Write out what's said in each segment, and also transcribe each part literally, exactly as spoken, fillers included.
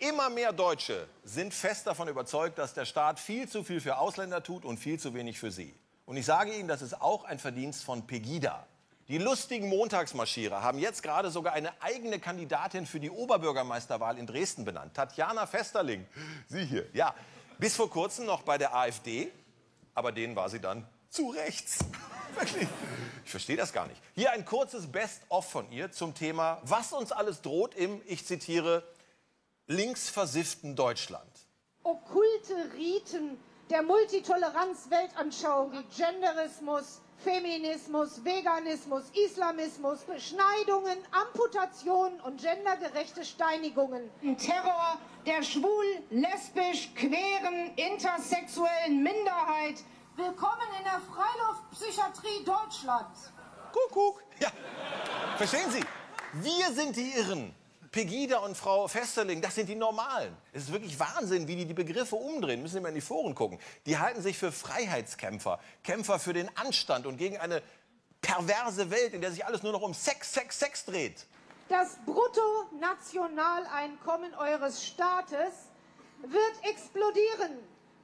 Immer mehr Deutsche sind fest davon überzeugt, dass der Staat viel zu viel für Ausländer tut und viel zu wenig für sie. Und ich sage Ihnen, das ist auch ein Verdienst von Pegida. Die lustigen Montagsmarschierer haben jetzt gerade sogar eine eigene Kandidatin für die Oberbürgermeisterwahl in Dresden benannt. Tatjana Festerling. Sie hier. Ja, bis vor kurzem noch bei der AfD, aber denen war sie dann zu rechts. Wirklich. Ich verstehe das gar nicht. Hier ein kurzes Best-of von ihr zum Thema, was uns alles droht im, ich zitiere, linksversifften Deutschland. Okkulte Riten der Multitoleranz-Weltanschauung wie Genderismus, Feminismus, Veganismus, Islamismus, Beschneidungen, Amputationen und gendergerechte Steinigungen. Ein Terror der schwul-, lesbisch-, queeren, intersexuellen Minderheit. Willkommen in der Freiluftpsychiatrie Deutschlands. Kuckuck. Ja, verstehen Sie? Wir sind die Irren. Pegida und Frau Festerling, das sind die Normalen. Es ist wirklich Wahnsinn, wie die die Begriffe umdrehen. Müssen Sie mal in die Foren gucken. Die halten sich für Freiheitskämpfer, Kämpfer für den Anstand und gegen eine perverse Welt, in der sich alles nur noch um Sex, Sex, Sex dreht. Das Bruttonationaleinkommen eures Staates wird explodieren,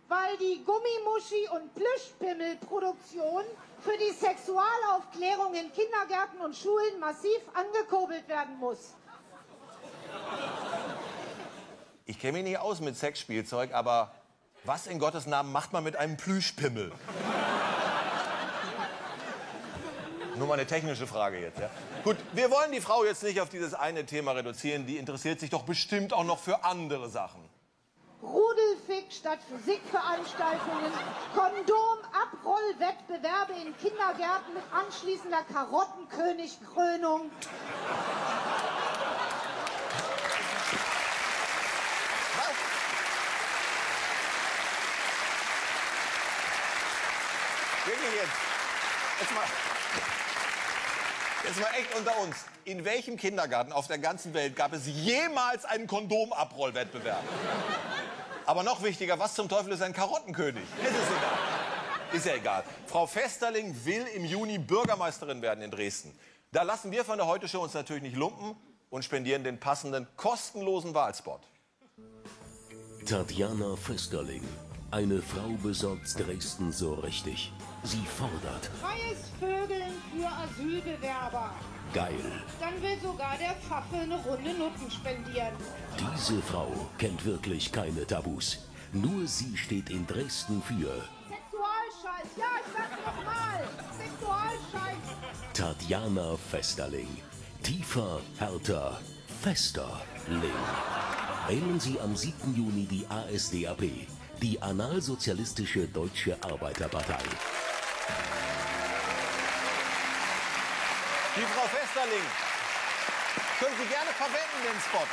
weil die Gummimuschi- und Plüschpimmelproduktion für die Sexualaufklärung in Kindergärten und Schulen massiv angekurbelt werden muss. Ich kenne mich nicht aus mit Sexspielzeug, aber was in Gottes Namen macht man mit einem Plüschpimmel? Nur mal eine technische Frage jetzt, ja? Gut, wir wollen die Frau jetzt nicht auf dieses eine Thema reduzieren. Die interessiert sich doch bestimmt auch noch für andere Sachen. Rudelfick statt Physikveranstaltungen, Kondom-Abrollwettbewerbe in Kindergärten mit anschließender Karottenkönig-Krönung. Wirklich jetzt. Jetzt mal, jetzt mal echt unter uns. In welchem Kindergarten auf der ganzen Welt gab es jemals einen Kondomabrollwettbewerb? Aber noch wichtiger, was zum Teufel ist ein Karottenkönig? Ist es egal. Ist ja egal. Frau Festerling will im Juni Bürgermeisterin werden in Dresden. Da lassen wir von der Heute Show uns natürlich nicht lumpen und spendieren den passenden, kostenlosen Wahlspot. Tatjana Festerling. Eine Frau besorgt Dresden so richtig. Sie fordert freies Vögeln für Asylbewerber. Geil. Dann will sogar der Pfaffe eine Runde Nutten spendieren. Diese Frau kennt wirklich keine Tabus. Nur sie steht in Dresden für Sexualscheiß. Ja, ich sag's nochmal. Sexualscheiß. Tatjana Festerling. Tiefer, härter, fester Ling. Wählen Sie am siebten Juni die A S D A P. Die analsozialistische Deutsche Arbeiterpartei. Die Frau Festerling, können Sie gerne verwenden, den Spot.